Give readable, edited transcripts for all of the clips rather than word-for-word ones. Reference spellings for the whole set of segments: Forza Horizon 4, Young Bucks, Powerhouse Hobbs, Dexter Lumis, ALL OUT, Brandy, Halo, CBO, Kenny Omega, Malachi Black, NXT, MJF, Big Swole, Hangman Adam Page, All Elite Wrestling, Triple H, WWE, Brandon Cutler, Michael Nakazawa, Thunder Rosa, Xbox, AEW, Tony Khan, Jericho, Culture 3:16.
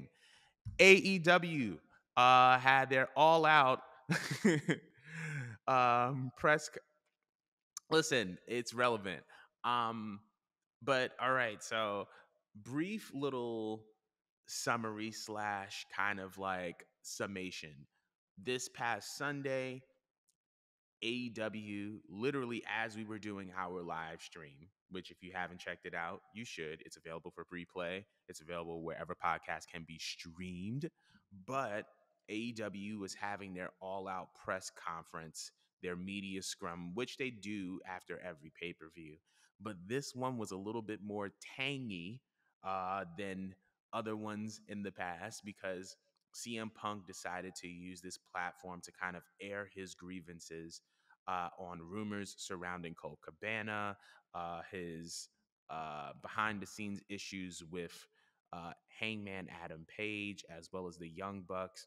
name. AEW had their All Out press. Listen, it's relevant. But all right, so brief little summary slash kind of like summation. This past Sunday, AEW, literally as we were doing our live stream, which if you haven't checked it out, you should. It's available for replay. It's available wherever podcasts can be streamed. But AEW was having their all-out press conference, their media scrum, which they do after every pay-per-view. But this one was a little bit more tangy than other ones in the past, because CM Punk decided to use this platform to kind of air his grievances on rumors surrounding Colt Cabana, his behind-the-scenes issues with Hangman Adam Page, as well as the Young Bucks.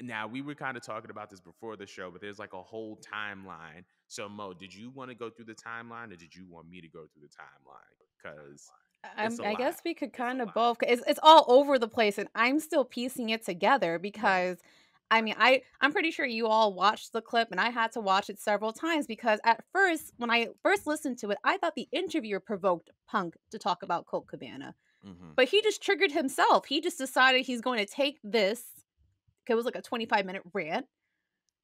Now, we were kind of talking about this before the show, but there's like a whole timeline. So, Mo, did you want to go through the timeline, or did you want me to go through the timeline? Because I guess we could kind of both. It's all over the place, and I'm still piecing it together because, I mean, I'm pretty sure you all watched the clip, and I had to watch it several times because at first, when I first listened to it, I thought the interviewer provoked Punk to talk about Colt Cabana. Mm-hmm. But he just triggered himself. He just decided he's going to take this. It was like a 25-minute rant.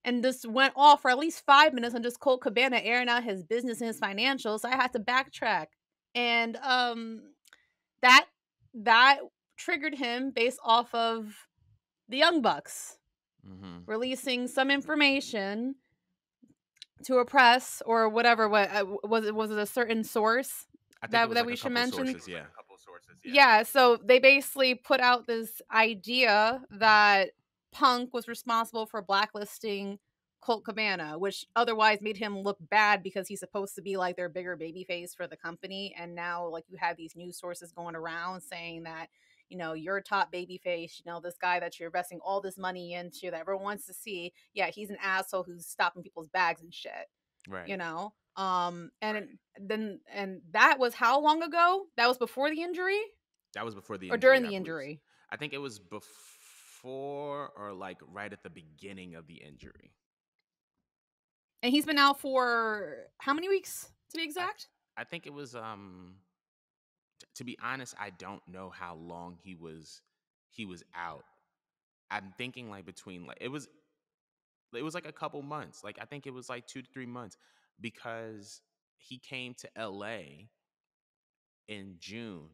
And this went off for at least 5 minutes on just Colt Cabana airing out his business and his financials. So I had to backtrack. And that triggered him based off of the Young Bucks releasing some information to a press or whatever. Was it a certain source that we should mention? Sources, yeah. A couple sources, yeah. Yeah, so they basically put out this idea that Punk was responsible for blacklisting Colt Cabana, which otherwise made him look bad because he's supposed to be like their bigger babyface for the company. And now, like, you have these news sources going around saying that, you know, your top babyface, you know, this guy that you're investing all this money into that everyone wants to see, yeah, he's an asshole who's stopping people's bags and shit. Right. You know? And that was how long ago? That was before the injury? That was before the injury. Or during the injury? I think it was before or like right at the beginning of the injury. And he's been out for how many weeks to be exact? I think it was to be honest, I don't know how long he was out. I'm thinking like between like it was like a couple months. Like I think it was like 2 to 3 months because he came to LA in June,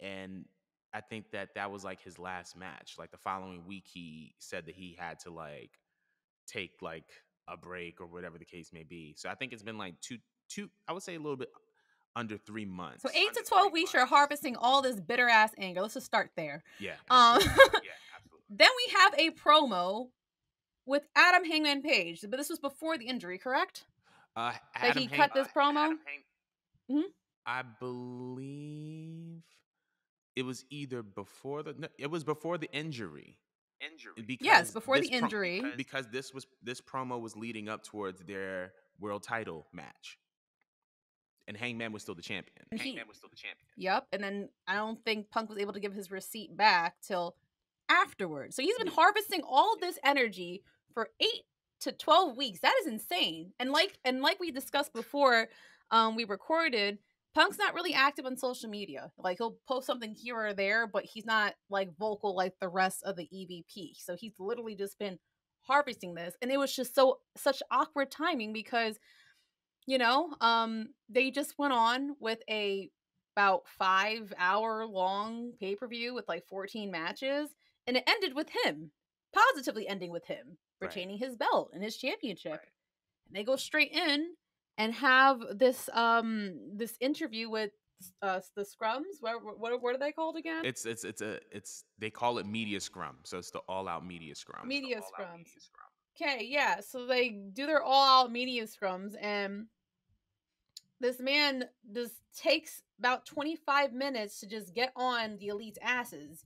and I think that was like his last match. Like the following week, he said that he had to like take like a break or whatever the case may be. So I think it's been like two. I would say a little bit under 3 months. So 8 to 12 weeks, you're harvesting all this bitter ass anger. Let's just start there. Yeah. Yeah, absolutely. Then we have a promo with Adam Hangman Page, but this was before the injury, correct? Cut this promo. I believe. It was either before before the injury. Yes, before the injury. Because this promo was leading up towards their world title match. And Hangman was still the champion. Yep. And then I don't think Punk was able to give his receipt back till afterwards. So he's been harvesting all this energy for 8 to 12 weeks. That is insane. And like we discussed before, we recorded, Punk's not really active on social media. Like, he'll post something here or there, but he's not, like, vocal like the rest of the EVP. So he's literally just been harvesting this. And it was just such awkward timing because, you know, they just went on with about 5-hour-long pay-per-view with, like, 14 matches. And it ended with him, positively ending with him, retaining his belt and his championship. Right. And they go straight in and have this this interview with the scrums. What are they called again? It's they call it media scrum. So it's the All Out media scrum. Okay, yeah. So they do their All Out media scrums, and this man just takes about 25 minutes to just get on the elite's asses.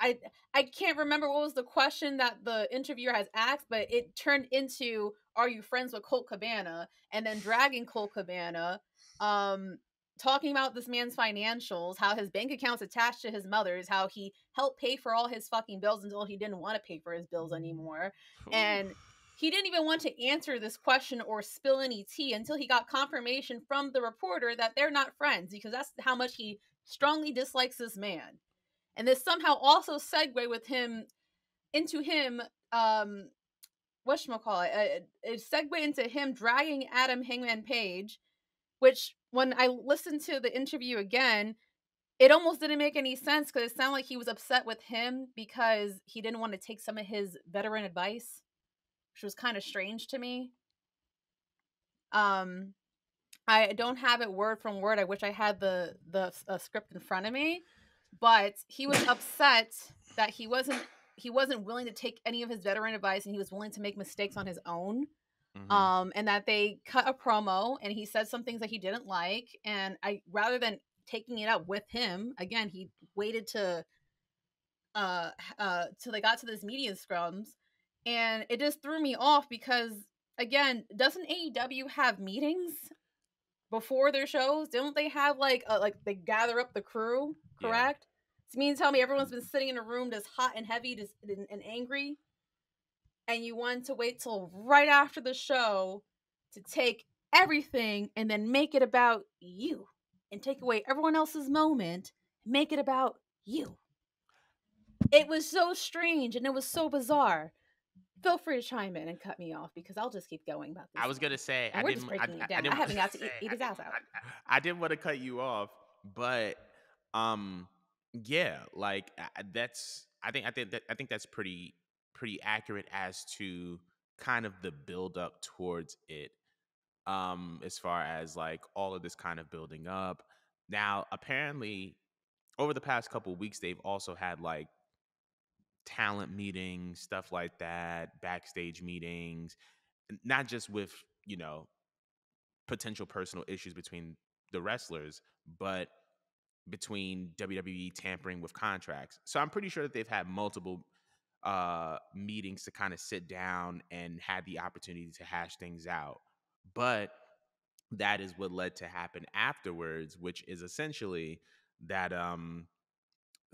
I can't remember what was the question that the interviewer has asked, but it turned into, are you friends with Colt Cabana? And then dragging Colt Cabana, talking about this man's financials, how his bank account's attached to his mother's, how he helped pay for all his fucking bills until he didn't want to pay for his bills anymore. Oof. And he didn't even want to answer this question or spill any tea until he got confirmation from the reporter that they're not friends, because that's how much he strongly dislikes this man. And this somehow also segue with him into him, whatchamacallit, it segue into him dragging Adam Hangman Page, which when I listened to the interview again, it almost didn't make any sense, because it sounded like he was upset with him because he didn't want to take some of his veteran advice, which was kind of strange to me. I don't have it word from word. I wish I had the script in front of me, but he was upset that he wasn't willing to take any of his veteran advice, and he was willing to make mistakes on his own. Mm-hmm. And that they cut a promo, and he said some things that he didn't like. And I, rather than taking it up with him again, he waited till they got to this media scrums, and it just threw me off because, again, doesn't AEW have meetings before their shows? Don't they have like they gather up the crew, correct? Yeah. So you mean to tell me everyone's been sitting in a room just hot and heavy, just and angry? And you want to wait till right after the show to take everything and then make it about you and take away everyone else's moment and make it about you. It was so strange and it was so bizarre. Feel free to chime in and cut me off because I'll just keep going about this. I was going to say, I didn't want to cut you off, but yeah, like that's, I think that's pretty accurate as to kind of the build up towards it, as far as like all of this kind of building up. Now, apparently over the past couple of weeks, they've also had like talent meetings, stuff like that, backstage meetings, not just with, you know, potential personal issues between the wrestlers, but between WWE tampering with contracts. So I'm pretty sure that they've had multiple meetings to kind of sit down and had the opportunity to hash things out. But that is what led to happen afterwards, which is essentially that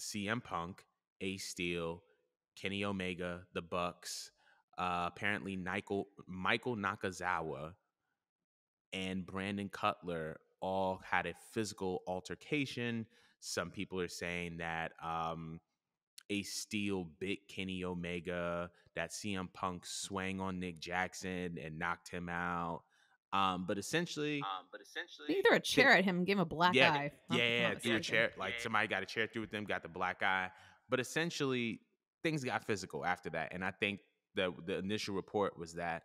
CM Punk, Ace Steel, Kenny Omega, the Bucks, apparently Michael Nakazawa and Brandon Cutler all had a physical altercation. Some people are saying that Ace Steel bit Kenny Omega, that CM Punk swang on Nick Jackson and knocked him out. But essentially, they threw a chair at him and gave him a black eye. Yeah, threw a chair. Like somebody got a chair through with them, got the black eye. But essentially, things got physical after that. And I think the initial report was that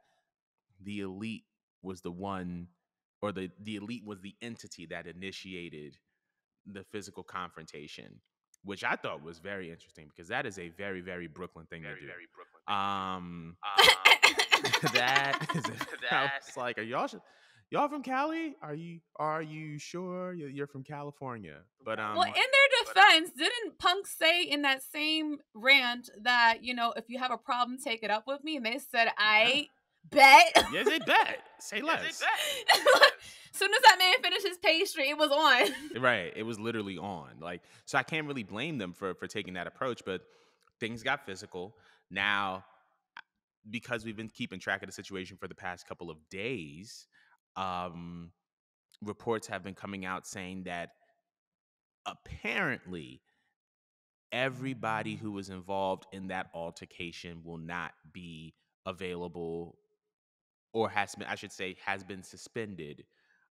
the Elite was the one, or the Elite was the entity that initiated the physical confrontation, which I thought was very interesting because that is a very, very Brooklyn thing to do. Very Brooklyn thing. That's like, are y'all from Cali? Are you sure you're from California? But well, in their defense, didn't Punk say in that same rant that, you know, if you have a problem, take it up with me? And they said, I bet. Yes, they bet. Say less. Yes, they bet. Soon as that man finished his pastry, it was on. Right. It was literally on. Like, so I can't really blame them for taking that approach, but things got physical. Now, because we've been keeping track of the situation for the past couple of days, reports have been coming out saying that apparently everybody who was involved in that altercation will not be available, or has been suspended,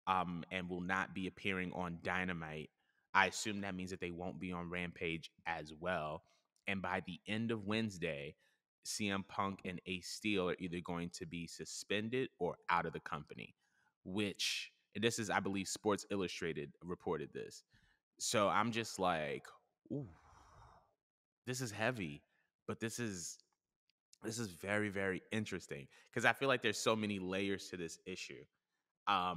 and will not be appearing on Dynamite. I assume that means that they won't be on Rampage as well. And by the end of Wednesday, CM Punk and Ace Steel are either going to be suspended or out of the company, which, and this is, I believe, Sports Illustrated reported this. So I'm just like, ooh, this is heavy, but this is very, very interesting because I feel like there's so many layers to this issue. I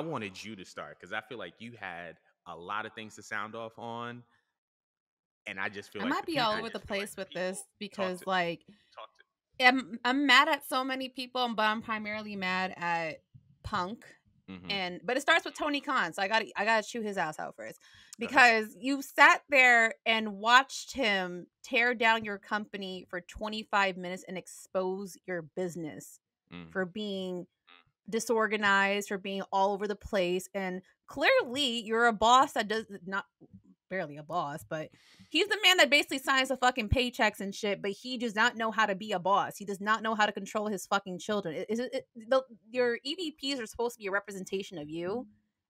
wanted you to start because I feel like you had a lot of things to sound off on, and I just feel I like might be all over the place with this because I'm mad at so many people, but I'm primarily mad at Punk Mm-hmm. But it starts with Tony Khan, so I gotta chew his ass out first, because you sat there and watched him tear down your company for 25 minutes and expose your business for being disorganized, for being all over the place, and clearly you're a boss that does not, barely a boss, but he's the man that basically signs the fucking paychecks and shit, but he does not know how to be a boss. He does not know how to control his fucking children. Your EVPs are supposed to be a representation of you,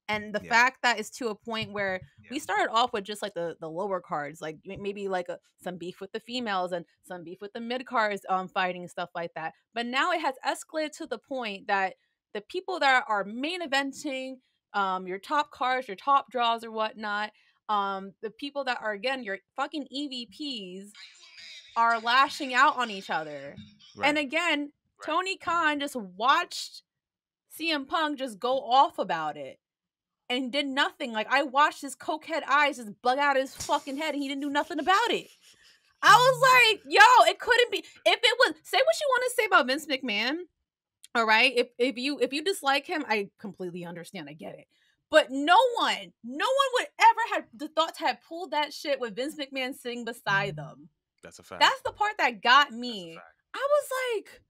and the fact that it's to a point where we started off with just like the lower cards, like maybe like some beef with the females and some beef with the mid cards fighting and stuff like that, but now it has escalated to the point that the people that are main eventing, your top cards, your top draws or whatnot, the people that are, again, your fucking EVPs are lashing out on each other. Right. And again, Tony Khan just watched CM Punk just go off about it and did nothing. Like, I watched his cokehead eyes just bug out of his fucking head and he didn't do nothing about it. I was like, yo, it couldn't be. If it was, say what you want to say about Vince McMahon. All right, if you dislike him, I completely understand. I get it. But no one would ever have the thought to have pulled that shit with Vince McMahon sitting beside them. That's a fact. That's the part that got me. I was like,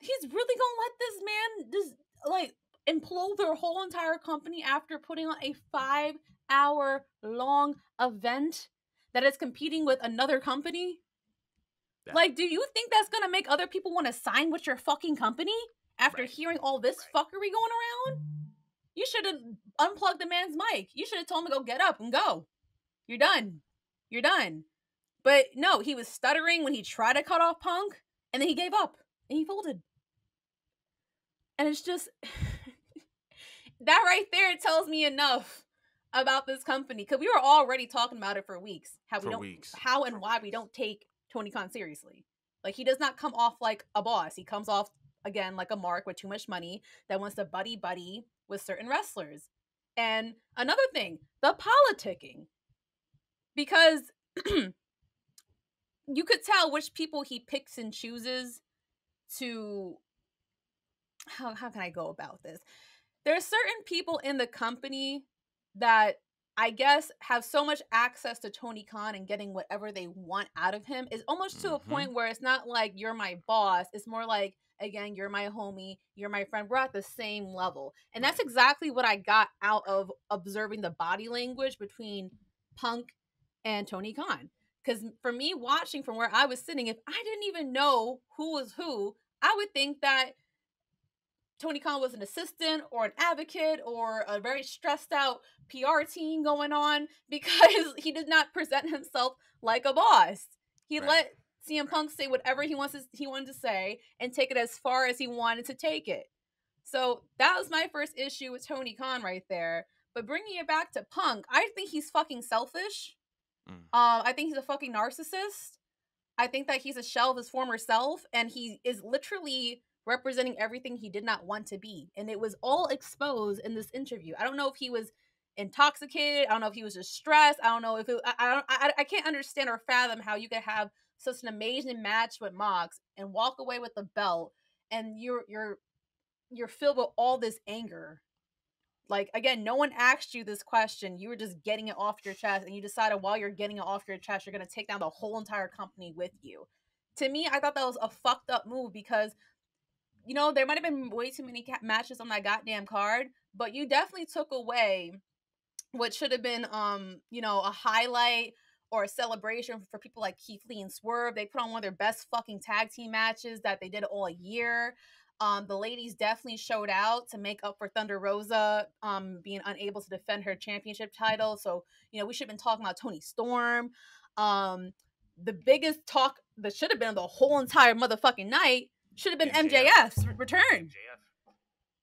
he's really gonna let this man just like implode their whole entire company after putting on a 5-hour long event that is competing with another company? Yeah. Like, do you think that's gonna make other people want to sign with your fucking company after hearing all this fuckery going around? You should have unplugged the man's mic. You should have told him to go get up and go. You're done. You're done. But no, he was stuttering when he tried to cut off Punk, and then he gave up and he folded. And it's just that right there tells me enough about this company, because we were already talking about it for weeks. How and why we don't take Tony Khan seriously. Like, he does not come off like a boss. He comes off, again, like a mark with too much money that wants to buddy-buddy with certain wrestlers. And another thing, the politicking. Because you could tell which people he picks and chooses to... How can I go about this? There are certain people in the company that I guess have so much access to Tony Khan and getting whatever they want out of him. It's almost to a point where it's not like you're my boss. It's more like, again, you're my homie, you're my friend. We're at the same level. And that's exactly what I got out of observing the body language between Punk and Tony Khan. Because for me, watching from where I was sitting, if I didn't even know who was who, I would think that Tony Khan was an assistant or an advocate or a very stressed out PR team going on, because he did not present himself like a boss. He let CM Punk say whatever he wanted to say and take it as far as he wanted to take it. So that was my first issue with Tony Khan right there. But bringing it back to Punk, I think he's fucking selfish. I think he's a fucking narcissist. I think that he's a shell of his former self, and he is literally representing everything he did not want to be. And it was all exposed in this interview. I don't know if he was intoxicated. I don't know if he was just stressed. I don't know if it, I can't understand or fathom how you could have such an amazing match with Mox and walk away with the belt, and you're filled with all this anger. Like, again, no one asked you this question. You were just getting it off your chest, and you decided while you're getting it off your chest, you're going to take down the whole entire company with you. To me, I thought that was a fucked up move, because, you know, there might have been way too many matches on that goddamn card, but you definitely took away what should have been, you know, a highlight or a celebration for people like Keith Lee and Swerve. They put on one of their best fucking tag team matches that they did all year. The ladies definitely showed out to make up for Thunder Rosa being unable to defend her championship title. So, you know, we should have been talking about Tony Storm. The biggest talk that should have been the whole entire motherfucking night should have been MJF's return.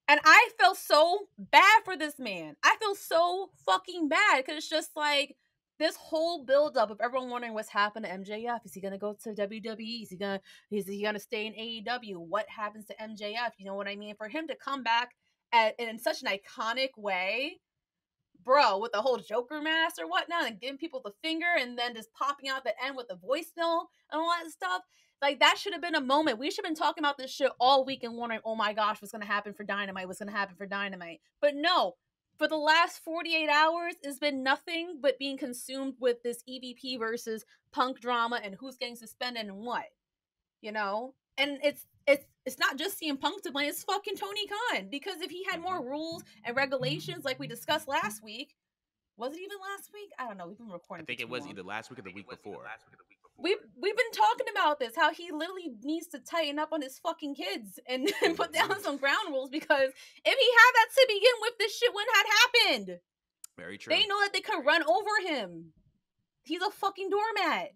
And I felt so bad for this man. I feel so fucking bad, because it's just like this whole buildup of everyone wondering what's happened to MJF. Is he gonna go to WWE? Is he gonna stay in AEW? What happens to MJF? You know what I mean? For him to come back in such an iconic way, bro, with the whole Joker mask or whatnot, and giving people the finger, and then just popping out the end with the voicemail and all that stuff. Like, that should have been a moment. We should have been talking about this shit all week and wondering, oh my gosh, what's going to happen for Dynamite? What's going to happen for Dynamite? But no, for the last 48 hours, it's been nothing but being consumed with this EVP versus Punk drama and who's getting suspended and what, you know? And it's not just CM Punk to blame, it's fucking Tony Khan. Because if he had more rules and regulations like we discussed last week, was it even last week? I don't know. We've been recording. I think it was either last week or the week before. We've been talking about this, how he literally needs to tighten up on his fucking kids and put down some ground rules, because if he had that to begin with, this shit wouldn't have happened. Very true. They know that they could run over him. He's a fucking doormat.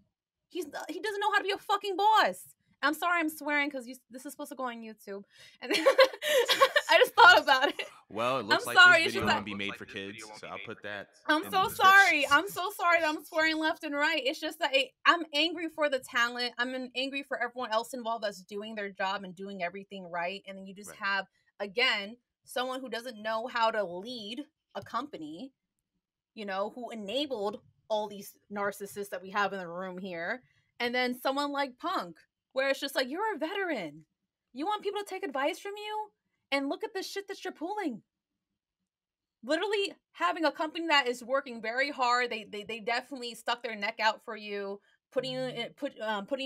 He doesn't know how to be a fucking boss. I'm sorry I'm swearing because this is supposed to go on YouTube. And I just thought about it. Well, it looks like this video won't be made for kids, so I'll put that. I'm so sorry. I'm so sorry that I'm swearing left and right. It's just that I'm angry for the talent. I'm angry for everyone else involved that's doing their job and doing everything right. And then you just have, again, someone who doesn't know how to lead a company, you know, who enabled all these narcissists that we have in the room here. And then someone like Punk, where it's just like, you're a veteran. You want people to take advice from you? And look at the shit that you're pulling. Literally having a company that is working very hard. They definitely stuck their neck out for you, putting you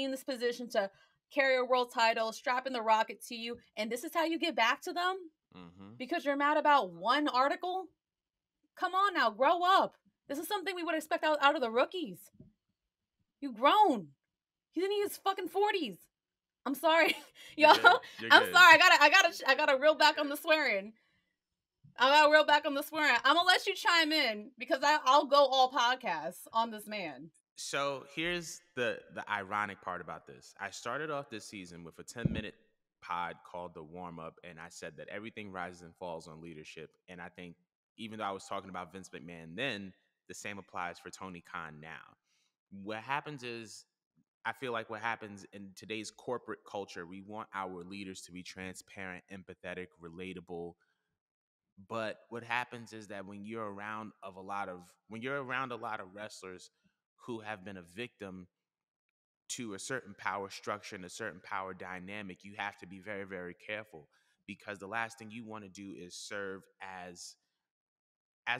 in this position to carry a world title, strapping the rocket to you. And this is how you get back to them? Mm-hmm. Because you're mad about one article? Come on now, grow up. This is something we would expect out of the rookies. You've grown. He's in his fucking 40s. I'm sorry, y'all. I'm sorry. I gotta reel back on the swearing. I'm gonna let you chime in because I'll go all podcasts on this man. So here's the ironic part about this. I started off this season with a 10-minute pod called The Warm Up, and I said that everything rises and falls on leadership. And I think even though I was talking about Vince McMahon then, the same applies for Tony Khan now. What happens is, I feel like what happens in today's corporate culture, we want our leaders to be transparent, empathetic, relatable. But what happens is that when you're around a lot of wrestlers who have been a victim to a certain power structure and a certain power dynamic, you have to be very, very careful, because the last thing you want to do is serve as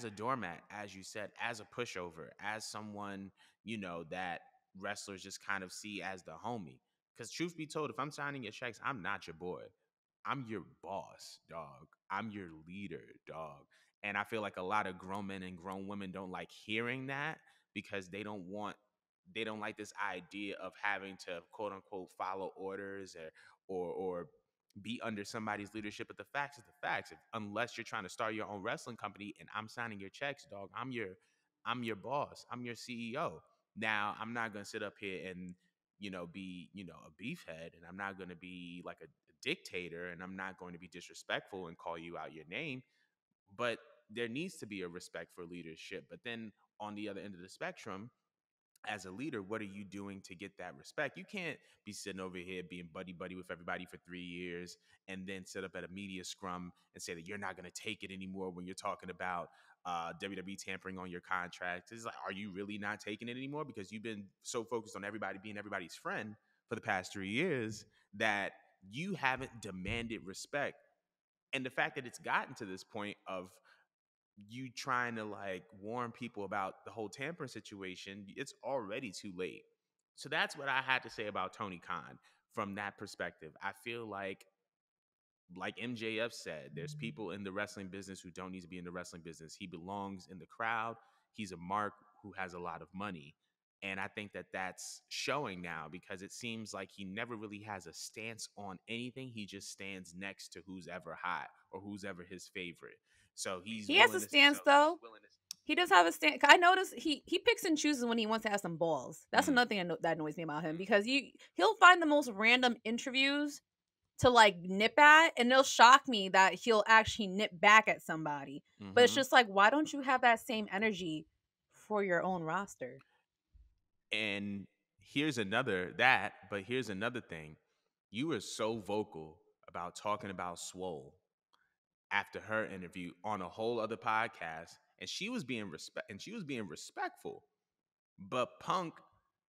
a doormat, as you said, as a pushover, as someone, you know, that wrestlers just kind of see as the homie. Because truth be told, if I'm signing your checks, I'm not your boy. I'm your boss, dog. I'm your leader, dog. And I feel like a lot of grown men and grown women don't like hearing that, because they don't like this idea of having to quote unquote follow orders or be under somebody's leadership. But the facts is the facts. Unless you're trying to start your own wrestling company and I'm signing your checks, dog, I'm your boss. I'm your CEO. Now, I'm not going to sit up here and, you know, be, you know, a beefhead, and I'm not going to be like a dictator, and I'm not going to be disrespectful and call you out your name. But there needs to be a respect for leadership. But then on the other end of the spectrum, as a leader, what are you doing to get that respect? You can't be sitting over here being buddy-buddy with everybody for 3 years and then sit up at a media scrum and say that you're not going to take it anymore when you're talking about WWE tampering on your contract. It's like, are you really not taking it anymore? Because you've been so focused on everybody being everybody's friend for the past 3 years that you haven't demanded respect. And the fact that it's gotten to this point of you trying to like warn people about the whole tampering situation, it's already too late. So that's what I had to say about Tony Khan from that perspective. I feel like MJF said, there's people in the wrestling business who don't need to be in the wrestling business. He belongs in the crowd. He's a mark who has a lot of money. And I think that that's showing now, because it seems like he never really has a stance on anything. He just stands next to who's ever hot or who's ever his favorite. So he has a stance, though. He does have a stance. I noticed he picks and chooses when he wants to have some balls. That's another thing that annoys me about him, because he'll find the most random interviews to like nip at, and it'll shock me that he'll actually nip back at somebody. Mm-hmm. But it's just like, why don't you have that same energy for your own roster? And here's another thing. You were so vocal about talking about Swole after her interview on a whole other podcast, and she was being respectful. But Punk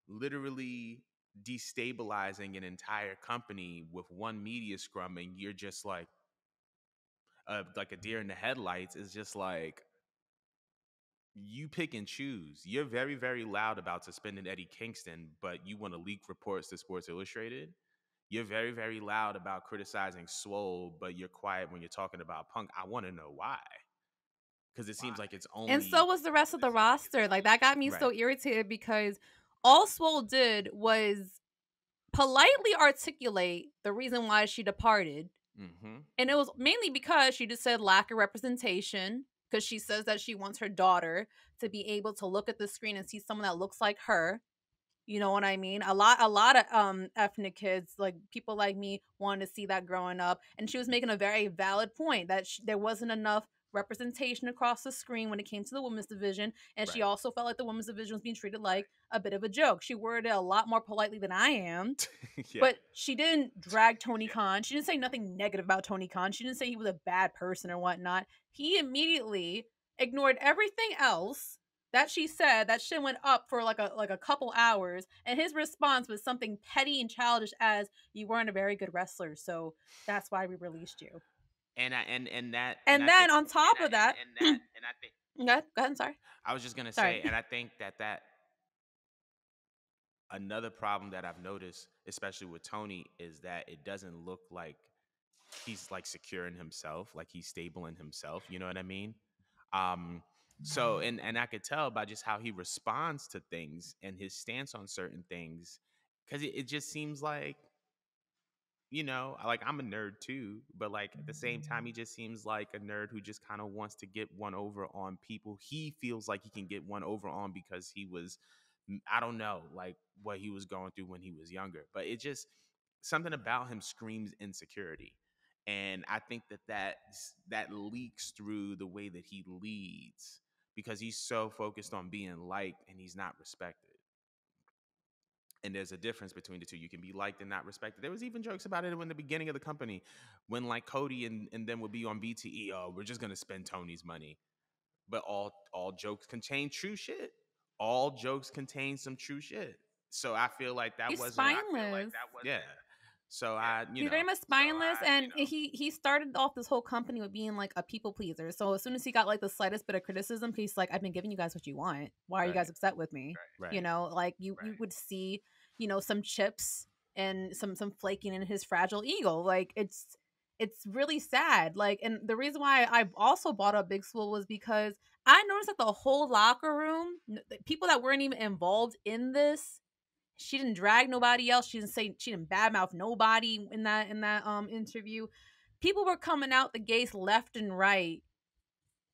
literally destabilizing an entire company with one media scrum, and you're just like a deer in the headlights. It's just like, you pick and choose. You're very, very loud about suspending Eddie Kingston, but you want to leak reports to Sports Illustrated. You're very, very loud about criticizing Swole, but you're quiet when you're talking about Punk. I want to know why. Because it seems like it's only... And so was the rest of the roster. Like, that got me so irritated, because all Swole did was politely articulate the reason why she departed. Mm-hmm. And it was mainly because she just said lack of representation, because she says that she wants her daughter to be able to look at the screen and see someone that looks like her. You know what I mean? A lot of ethnic kids, like people like me, wanted to see that growing up. And she was making a very valid point that there wasn't enough representation across the screen when it came to the women's division. And she also felt like the women's division was being treated like a bit of a joke. She worded it a lot more politely than I am. But she didn't drag Tony Khan. She didn't say nothing negative about Tony Khan. She didn't say he was a bad person or whatnot. He immediately ignored everything else that she said. That shit went up for like a couple hours, and his response was something petty and childish as, you weren't a very good wrestler, so that's why we released you. I think that another problem that I've noticed, especially with Tony, is that it doesn't look like he's like secure in himself, like he's stable in himself. You know what I mean? So, and I could tell by just how he responds to things and his stance on certain things, because it just seems like, you know, like, I'm a nerd too, but like at the same time, he just seems like a nerd who just kind of wants to get one over on people. He feels like he can get one over on because he was, I don't know, like what he was going through when he was younger, but it just, something about him screams insecurity. And I think that leaks through the way that he leads, because he's so focused on being liked and he's not respected. And there's a difference between the two. You can be liked and not respected. There was even jokes about it in the beginning of the company when like Cody and them would be on BTE. Oh, we're just going to spend Tony's money. But all jokes contain true shit. All jokes contain some true shit. So I feel like that wasn't... So he's very much spineless, he started off this whole company with being like a people pleaser. So as soon as he got like the slightest bit of criticism, he's like, I've been giving you guys what you want. Why are you guys upset with me? You know, like you would see, you know, some chips and some flaking in his fragile ego. Like it's really sad. Like, and the reason why I've also bought up Big Swole was because I noticed that the whole locker room, people that weren't even involved in this, she didn't drag nobody else. She didn't badmouth nobody in that interview. People were coming out the gates left and right,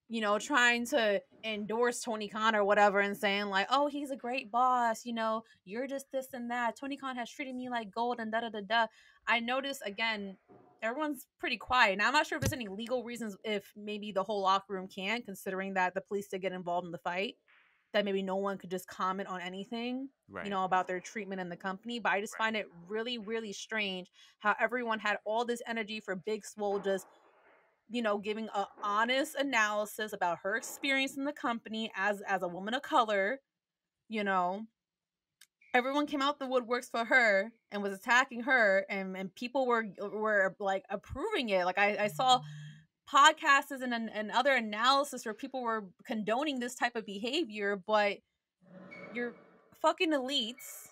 you know, trying to endorse Tony Khan or whatever and saying like, oh, he's a great boss. You know, you're just this and that. Tony Khan has treated me like gold and da-da-da-da. I noticed, again, everyone's pretty quiet. Now, I'm not sure if there's any legal reasons if maybe the whole locker room can, considering that the police did get involved in the fight, that maybe no one could just comment on anything, you know, about their treatment in the company. But I just find it really, really strange how everyone had all this energy for Big Swole just, you know, giving an honest analysis about her experience in the company as a woman of color. You know, everyone came out the woodworks for her and was attacking her, and people were like approving it. Like I saw podcasts and other analysis where people were condoning this type of behavior, but your fucking elites,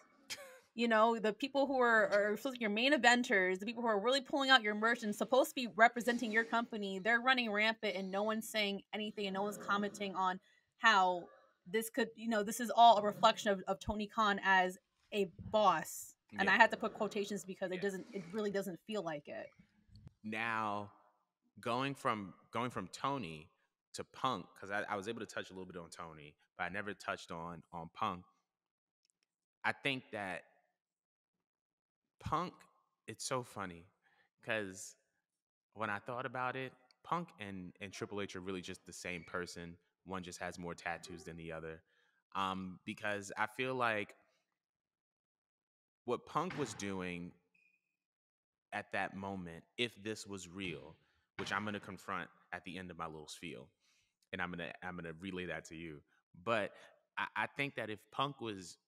you know, the people who are your main eventers, the people who are really pulling out your merch and supposed to be representing your company, they're running rampant and no one's saying anything and no one's commenting on how this could, you know, this is all a reflection of Tony Khan as a boss. And I had to put quotations because it really doesn't feel like it. Now, Going from Tony to Punk, because I was able to touch a little bit on Tony, but I never touched on Punk. I think that Punk, it's so funny, because when I thought about it, Punk and Triple H are really just the same person. One just has more tattoos than the other. Because I feel like what Punk was doing at that moment, if this was real, which I'm going to confront at the end of my little spiel, and I'm going to relay that to you. But I think that if Punk was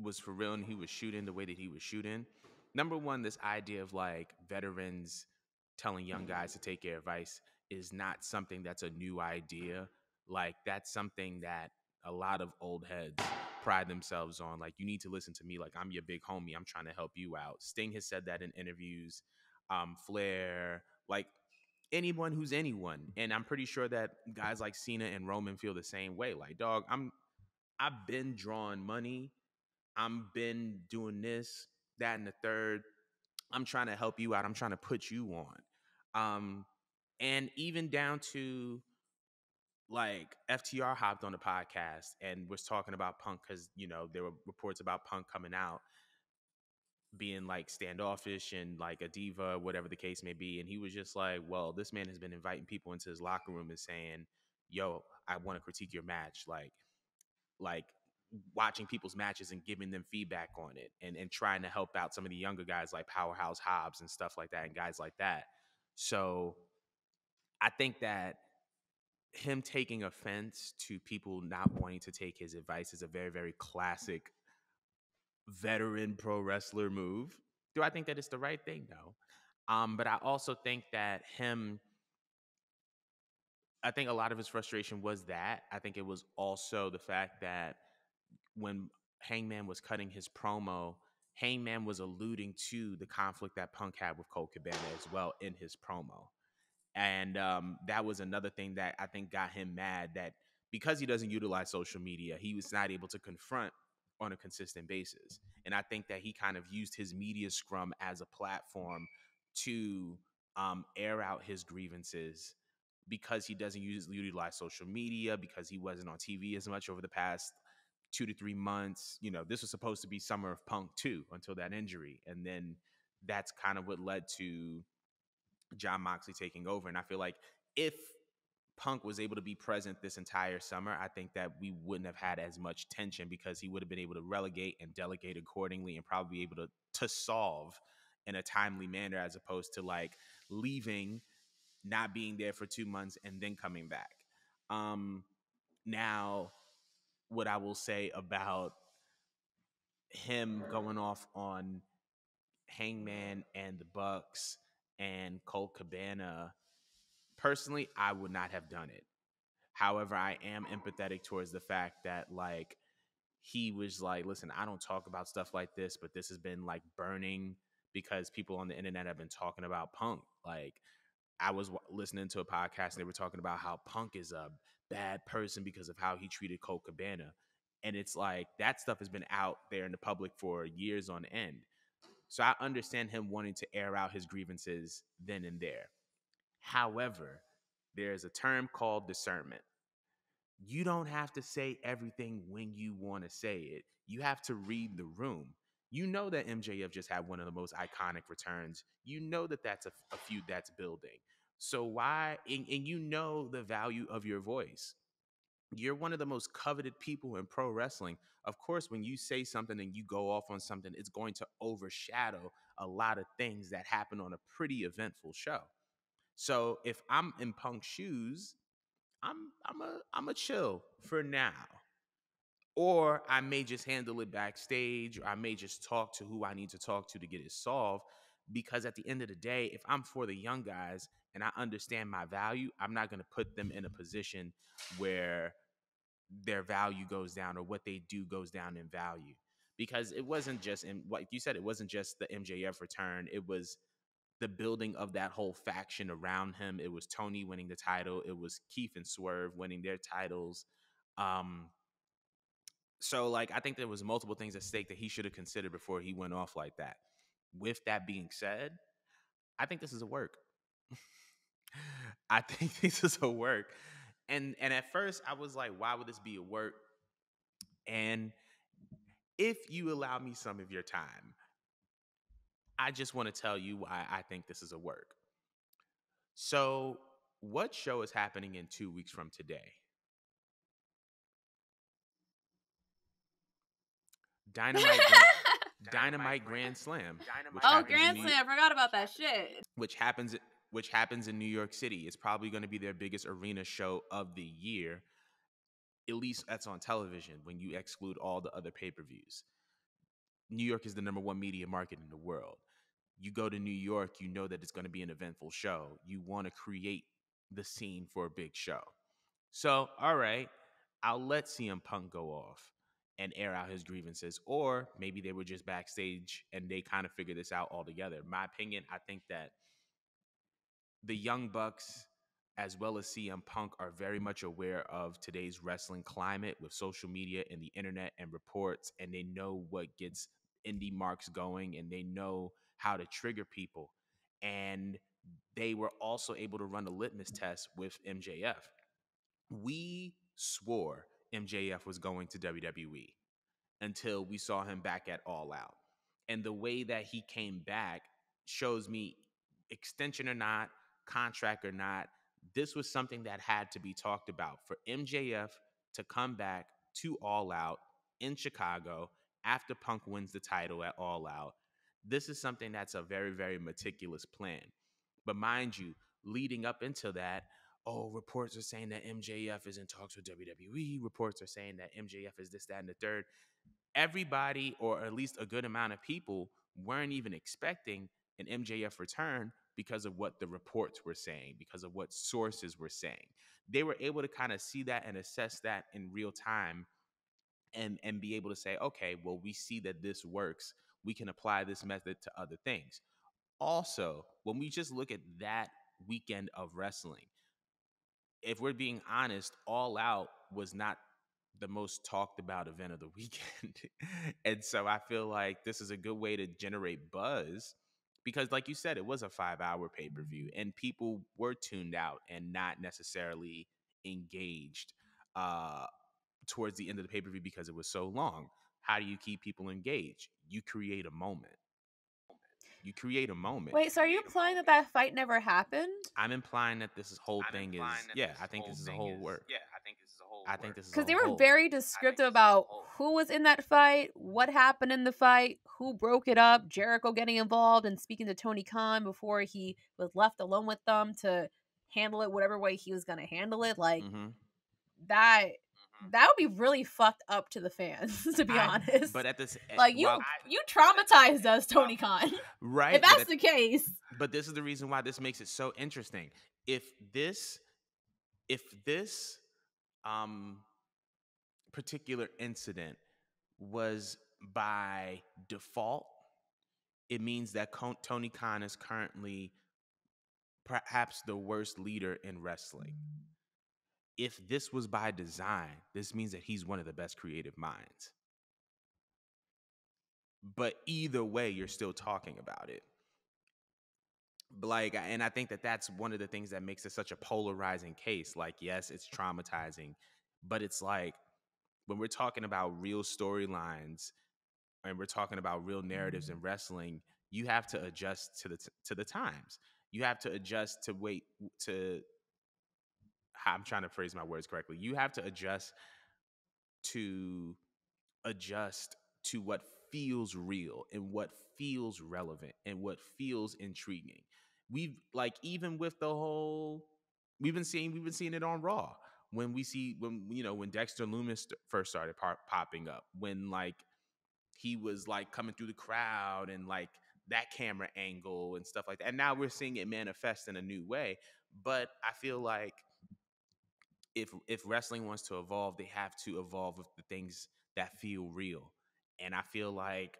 was for real and he was shooting the way that he was shooting. Number one, this idea of like veterans telling young guys to take their advice is not something that's a new idea. Like, that's something that a lot of old heads pride themselves on. Like, you need to listen to me. Like, I'm your big homie. I'm trying to help you out. Sting has said that in interviews. Flair, like anyone who's anyone. And I'm pretty sure that guys like Cena and Roman feel the same way. Like, dog, I've been drawing money. I've been doing this, that, and the third. I'm trying to help you out. I'm trying to put you on. And even down to, like, FTR hopped on the podcast and was talking about Punk because, you know, there were reports about Punk coming out, being, like, standoffish and, like, a diva, whatever the case may be. And he was just like, well, this man has been inviting people into his locker room and saying, yo, I want to critique your match. Like, watching people's matches and giving them feedback on it and trying to help out some of the younger guys like Powerhouse Hobbs and stuff like that and guys like that. So I think that him taking offense to people not wanting to take his advice is a very, very classic veteran pro wrestler move. Do I think that it's the right thing? No. But I also think that I think a lot of his frustration was that. I think it was also the fact that when Hangman was cutting his promo, Hangman was alluding to the conflict that Punk had with Colt Cabana as well in his promo. And that was another thing that I think got him mad, that because he doesn't utilize social media, he was not able to confront on a consistent basis. And I think that he kind of used his media scrum as a platform to air out his grievances because he doesn't utilize social media, because he wasn't on TV as much over the past 2 to 3 months. You know, this was supposed to be Summer of Punk too, until that injury. And then that's kind of what led to John Moxley taking over. And I feel like if Punk was able to be present this entire summer, I think that we wouldn't have had as much tension because he would have been able to relegate and delegate accordingly and probably be able to solve in a timely manner, as opposed to like leaving, not being there for 2 months, and then coming back. Now, what I will say about him going off on Hangman and the Bucks and Colt Cabana, personally, I would not have done it. However, I am empathetic towards the fact that, like, he was like, listen, I don't talk about stuff like this, but this has been, like, burning because people on the internet have been talking about Punk. Like, I was listening to a podcast and they were talking about how Punk is a bad person because of how he treated Colt Cabana. And it's like, that stuff has been out there in the public for years on end. So I understand him wanting to air out his grievances then and there. However, there's a term called discernment. You don't have to say everything when you want to say it. You have to read the room. You know that MJF just had one of the most iconic returns. You know that that's a feud that's building. So why? And you know the value of your voice. You're one of the most coveted people in pro wrestling. Of course, when you say something and you go off on something, it's going to overshadow a lot of things that happen on a pretty eventful show. So if I'm in Punk's shoes, I'm a chill for now. Or I may just handle it backstage, or I may just talk to who I need to talk to get it solved. Because at the end of the day, if I'm for the young guys and I understand my value, I'm not going to put them in a position where their value goes down or what they do goes down in value. Because it wasn't just, in, like you said, it wasn't just the MJF return. It was the building of that whole faction around him. It was Tony winning the title. It was Keith and Swerve winning their titles. So, like, I think there was multiple things at stake that he should have considered before he went off like that. With that being said, I think this is a work. I think this is a work. And at first, I was like, why would this be a work? And if you allow me some of your time, I just want to tell you why I think this is a work. So what show is happening in 2 weeks from today? Dynamite. Dynamite Grand Slam. Grand Slam. I forgot about that shit. Which happens in New York City. It's probably going to be their biggest arena show of the year. At least that's on television when you exclude all the other pay-per-views. New York is the #1 media market in the world. You go to New York, you know that it's going to be an eventful show. You want to create the scene for a big show. So, all right, I'll let CM Punk go off and air out his grievances. Or maybe they were just backstage and they kind of figured this out all together. My opinion, I think that the Young Bucks, as well as CM Punk, are very much aware of today's wrestling climate with social media and the internet and reports, and they know what gets indie marks going, and they know how to trigger people. And they were also able to run a litmus test with MJF. We swore MJF was going to WWE until we saw him back at All Out. And the way that he came back shows me, extension or not, contract or not, this was something that had to be talked about. For MJF to come back to All Out in Chicago after Punk wins the title at All Out, this is something that's a very, very meticulous plan. But mind you, leading up into that, oh, reports are saying that MJF is in talks with WWE. Reports are saying that MJF is this, that, and the third. Everybody, or at least a good amount of people, weren't even expecting an MJF return because of what the reports were saying, because of what sources were saying. They were able to kind of see that and assess that in real time and be able to say, okay, well, we see that this works. We can apply this method to other things. Also, when we just look at that weekend of wrestling, if we're being honest, All Out was not the most talked about event of the weekend. And so I feel like this is a good way to generate buzz because, like you said, it was a 5-hour pay-per-view and people were tuned out and not necessarily engaged towards the end of the pay-per-view because it was so long. How do you keep people engaged? You create a moment. You create a moment. Wait, so are you implying that that fight never happened? I'm implying that this whole thing is, yeah, I think this is a whole work. Yeah, I think this is a whole work. I think this is a whole work. Because they were very descriptive about who was in that fight, what happened in the fight, who broke it up, Jericho getting involved and speaking to Tony Khan before he was left alone with them to handle it whatever way he was going to handle it. Like, that would be really fucked up to the fans, to be honest. But at this, like, you traumatized us, Tony Khan. Right. If that's the case. But this is the reason why this makes it so interesting. If this particular incident was by default, it means that Tony Khan is currently perhaps the worst leader in wrestling. If this was by design, this means that he's one of the best creative minds. But either way, you're still talking about it. Like, and I think that that's one of the things that makes it such a polarizing case. Like, yes, it's traumatizing, but it's like when we're talking about real storylines and we're talking about real narratives in wrestling, you have to adjust to the times. You have to adjust to I'm trying to phrase my words correctly. You have to adjust to what feels real and what feels relevant and what feels intriguing. We've like, even with the whole, we've been seeing it on Raw when Dexter Lumis first started popping up, when like he was like coming through the crowd and like that camera angle and stuff like that. And now we're seeing it manifest in a new way. But I feel like if wrestling wants to evolve, they have to evolve with the things that feel real. And I feel like,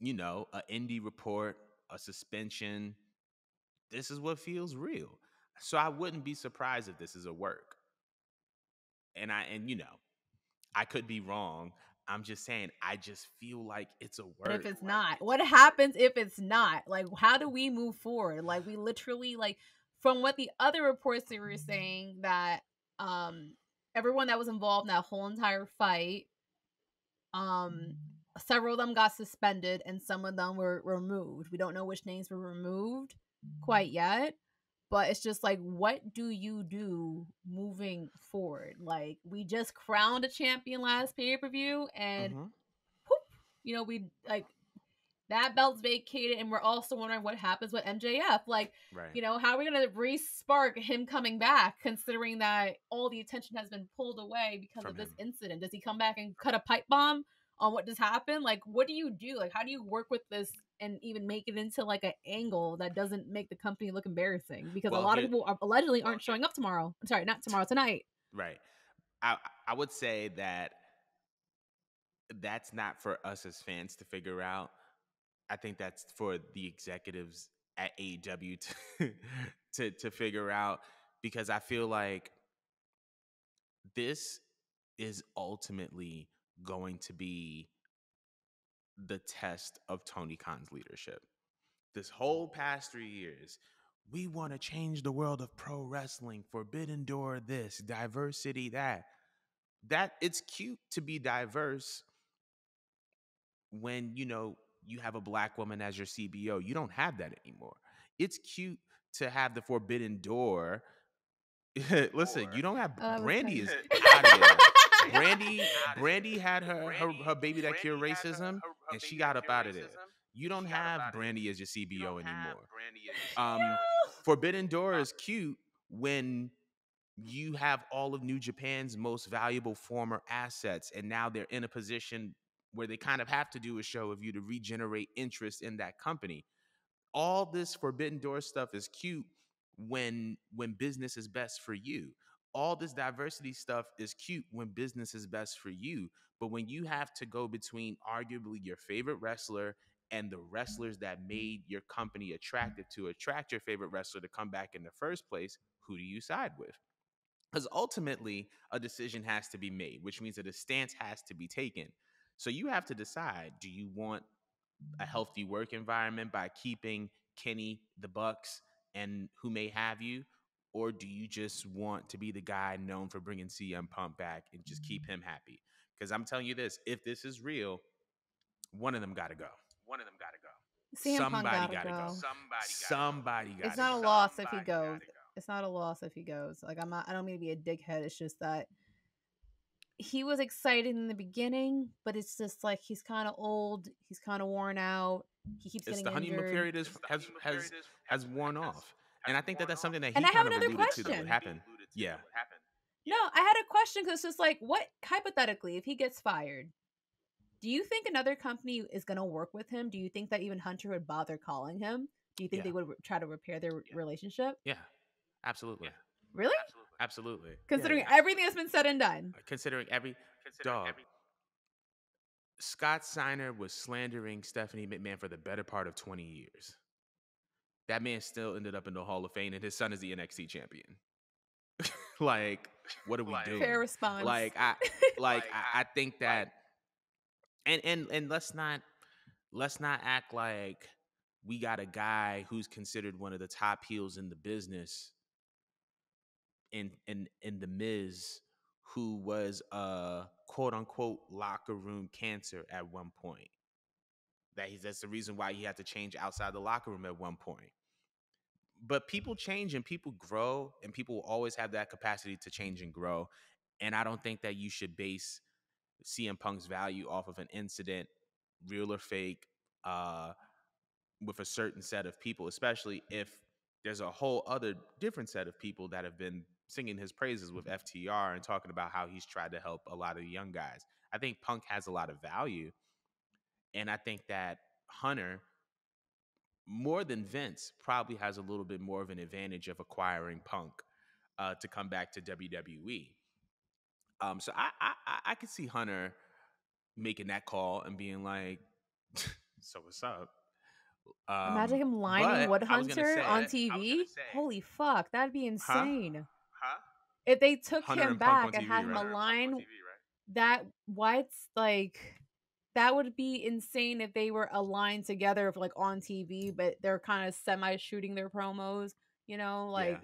you know, an indie report, a suspension, this is what feels real. So I wouldn't be surprised if this is a work. And you know, I could be wrong. I'm just saying, I just feel like it's a work. But if it's not, what happens if it's not? Like, how do we move forward? Like, we literally, like, from what the other reports they were saying that, everyone that was involved in that whole entire fight, several of them got suspended and some of them were removed. We don't know which names were removed quite yet, but it's just like, what do you do moving forward? Like, we just crowned a champion last pay-per-view and poof, you know, we like that belt's vacated and we're also wondering what happens with MJF. Like, right. You know, how are we going to re-spark him coming back considering that all the attention has been pulled away because of this incident? Does he come back and cut a pipe bomb on what just happened? Like, what do you do? Like, how do you work with this and even make it into like an angle that doesn't make the company look embarrassing? Because well, a lot of people allegedly aren't showing up tomorrow. I'm sorry, not tomorrow, tonight. Right. I would say that that's not for us as fans to figure out. I think that's for the executives at AEW to figure out, because I feel like this is ultimately going to be the test of Tony Khan's leadership. This whole past 3 years, we want to change the world of pro wrestling, forbidden door this, diversity that. That it's cute to be diverse when, you know, you have a black woman as your CBO. You don't have that anymore. It's cute to have the forbidden door. Listen, you don't have Brandy is out of there. Brandy had her baby that cured racism, and she got up out of there. You don't have Brandy as your CBO anymore. Forbidden Door is cute when you have all of New Japan's most valuable former assets, and now they're in a position where they kind of have to do a show of you to regenerate interest in that company. All this Forbidden Door stuff is cute when business is best for you. All this diversity stuff is cute when business is best for you. But when you have to go between arguably your favorite wrestler and the wrestlers that made your company attractive to attract your favorite wrestler to come back in the first place, who do you side with? Because ultimately, a decision has to be made, which means that a stance has to be taken. So you have to decide, do you want a healthy work environment by keeping Kenny, the Bucks, and who may have you? Or do you just want to be the guy known for bringing CM Punk back and just keep him happy? Because I'm telling you this, if this is real, one of them got to go. One of them got to go. Somebody got to go. Somebody got to go. It's not a loss if he goes. It's not a loss if he goes. Like, I don't mean to be a dickhead. It's just that he was excited in the beginning, but it's just like he's kind of old. He's kind of worn out. He keeps getting injured. The honeymoon period has worn off. And I think that that's something that he kind of alluded to that would happen. Yeah. No, I had a question, because it's just like, what, hypothetically, if he gets fired, do you think another company is going to work with him? Do you think that even Hunter would bother calling him? Do you think they would try to repair their relationship? Yeah, absolutely. Yeah. Really? Absolutely. Considering everything that's been said and done. Considering every dog. Scott Steiner was slandering Stephanie McMahon for the better part of 20 years. That man still ended up in the Hall of Fame, and his son is the NXT champion. Like, what are we doing? Fair response. I think that, and let's not act like we got a guy who's considered one of the top heels in the business, in The Miz, who was a quote unquote locker room cancer at one point. That's the reason why he had to change outside the locker room at one point. But people change and people grow, and people will always have that capacity to change and grow. And I don't think that you should base CM Punk's value off of an incident, real or fake, with a certain set of people, especially if there's a whole other different set of people that have been singing his praises with FTR and talking about how he's tried to help a lot of the young guys. I think Punk has a lot of value. And I think that Hunter, more than Vince, probably has a little bit more of an advantage of acquiring Punk to come back to WWE. So I could see Hunter making that call and being like, so what's up? Imagine him lying with Hunter on TV. Holy fuck, that'd be insane. Huh? If they took him back and had him aligned, that what's like... That would be insane if they were aligned together, like on TV, but they're kind of semi-shooting their promos, you know? Like,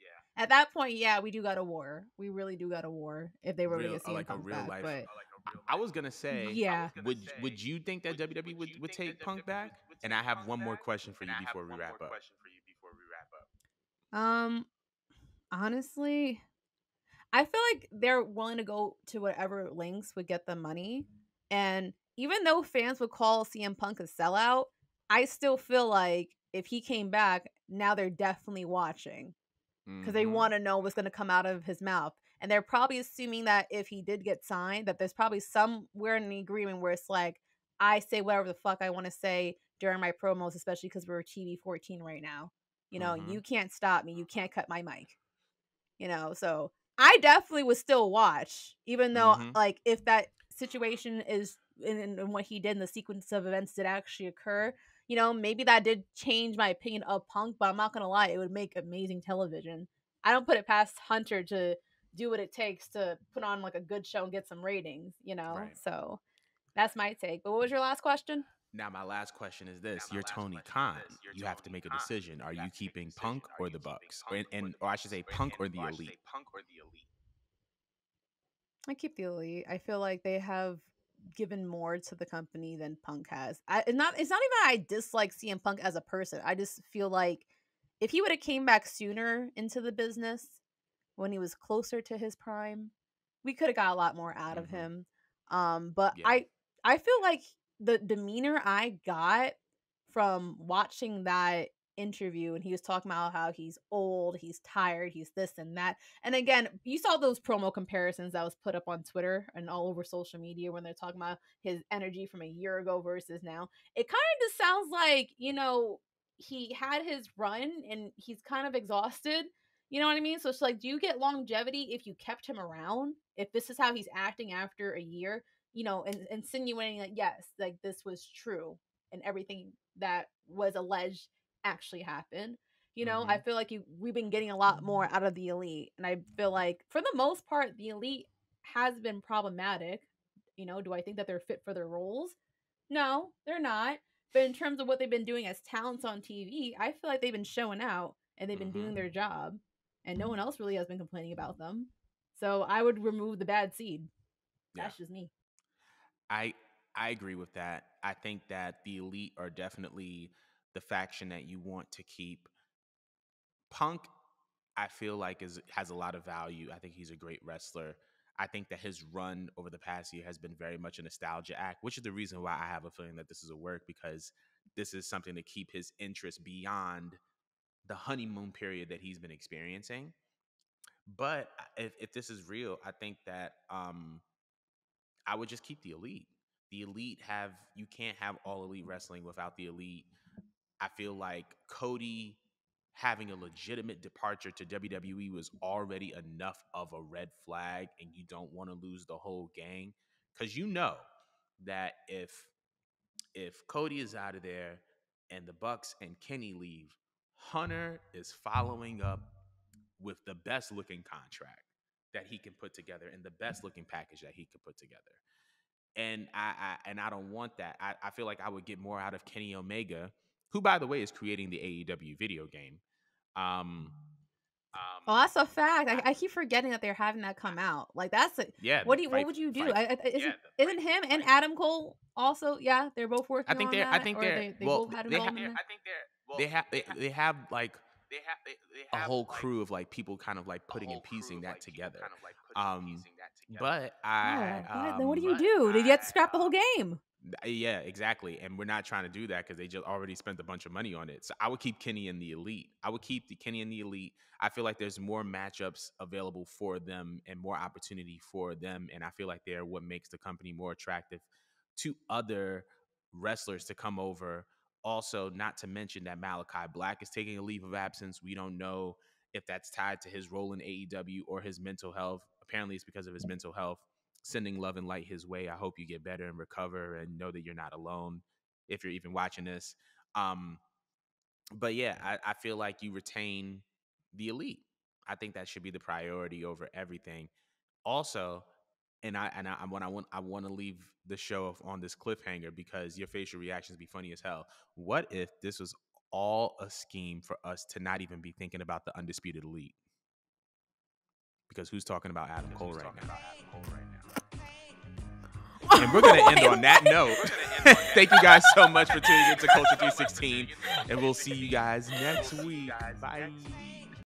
yeah. At that point, yeah, we do got a war. We really do got a war if they were going to see like a real life. But I was going to say, yeah. Would you think that WWE would take Punk back? And I have one more question for you before we wrap up. Honestly, I feel like they're willing to go to whatever links would get them money. And even though fans would call CM Punk a sellout, I still feel like if he came back, now they're definitely watching because they want to know what's going to come out of his mouth. And they're probably assuming that if he did get signed, that there's probably somewhere in the agreement where it's like, I say whatever the fuck I want to say during my promos, especially because we're TV-14 right now. You know, you can't stop me. You can't cut my mic. You know, so I definitely would still watch, even though, like, if that situation is in what he did in the sequence of events did actually occur, you know, maybe that did change my opinion of Punk, but I'm not going to lie, it would make amazing television. I don't put it past Hunter to do what it takes to put on, like, a good show and get some ratings, you know? Right. So that's my take. But what was your last question? Now, my last question is this. You're Tony Khan. You have to make a decision. Are you keeping Punk or the Bucks? Or I should say Punk or the Elite? I keep the Elite. I feel like they have given more to the company than Punk has. It's not even I dislike CM Punk as a person. I just feel like if he would have came back sooner into the business when he was closer to his prime, we could have got a lot more out of him. But yeah. I feel like the demeanor I got from watching that interview, and he was talking about how he's old, he's tired, he's this and that. And again, you saw those promo comparisons that was put up on Twitter and all over social media when they're talking about his energy from a year ago versus now. It kind of just sounds like, you know, he had his run and he's kind of exhausted. You know what I mean? So it's like, do you get longevity if you kept him around? If this is how he's acting after a year? You know, and insinuating that, yes, like, this was true and everything that was alleged actually happened. You know, I feel like we've been getting a lot more out of the Elite. And I feel like, for the most part, the Elite has been problematic. You know, do I think that they're fit for their roles? No, they're not. But in terms of what they've been doing as talents on TV, I feel like they've been showing out and they've been doing their job. And no one else really has been complaining about them. So I would remove the bad seed. Yeah. That's just me. I agree with that. I think that the Elite are definitely the faction that you want to keep. Punk, I feel like, has a lot of value. I think he's a great wrestler. I think that his run over the past year has been very much a nostalgia act, which is the reason why I have a feeling that this is a work, because this is something to keep his interest beyond the honeymoon period that he's been experiencing. But if this is real, I think that I would just keep the Elite. The Elite have, you can't have All Elite Wrestling without the Elite. I feel like Cody having a legitimate departure to WWE was already enough of a red flag, and you don't want to lose the whole gang. Because you know that if Cody is out of there and the Bucks and Kenny leave, Hunter is following up with the best looking contract that he can put together and the best looking package that he could put together. And I don't want that. I feel like I would get more out of Kenny Omega, who, by the way, is creating the AEW video game. Oh, that's a fact. I keep forgetting that they're having that come out. Like, that's a, yeah. What would you do? Isn't him and Adam Cole also? Yeah, they're both working. They have a whole crew of like people kind of like putting and piecing that together. But then what do you do? They get to scrap the whole game. Yeah, exactly. And we're not trying to do that because they just already spent a bunch of money on it. So I would keep Kenny and the Elite. I feel like there's more matchups available for them and more opportunity for them. And I feel like they're what makes the company more attractive to other wrestlers to come over. Also, not to mention that Malachi Black is taking a leave of absence. We don't know if that's tied to his role in AEW or his mental health. Apparently, it's because of his mental health. Sending love and light his way. I hope you get better and recover and know that you're not alone if you're even watching this. But yeah, I feel like you retain the Elite. I think that should be the priority over everything. Also, I want to leave the show off on this cliffhanger because your facial reactions be funny as hell. What if this was all a scheme for us to not even be thinking about the Undisputed Elite? Because who's talking about Adam Cole right now? And we're going to end on that note. Thank you guys so much for tuning into Culture 316, and we'll see you guys next week. Bye.